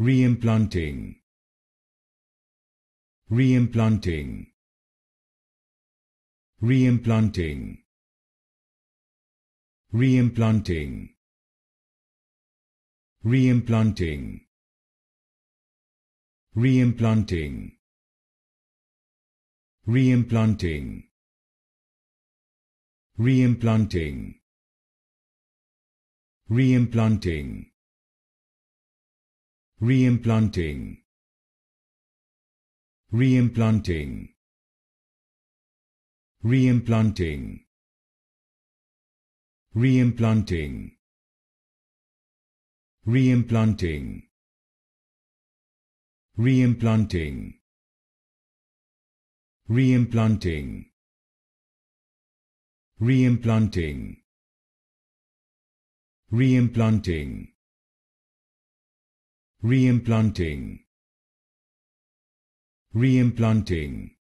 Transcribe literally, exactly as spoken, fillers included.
reimplanting, reimplanting, reimplanting, reimplanting, reimplanting, reimplanting, reimplanting, reimplanting, reimplanting, reimplanting, reimplanting, reimplanting, reimplanting, reimplanting, reimplanting, reimplanting, reimplanting, reimplanting, reimplanting, reimplanting,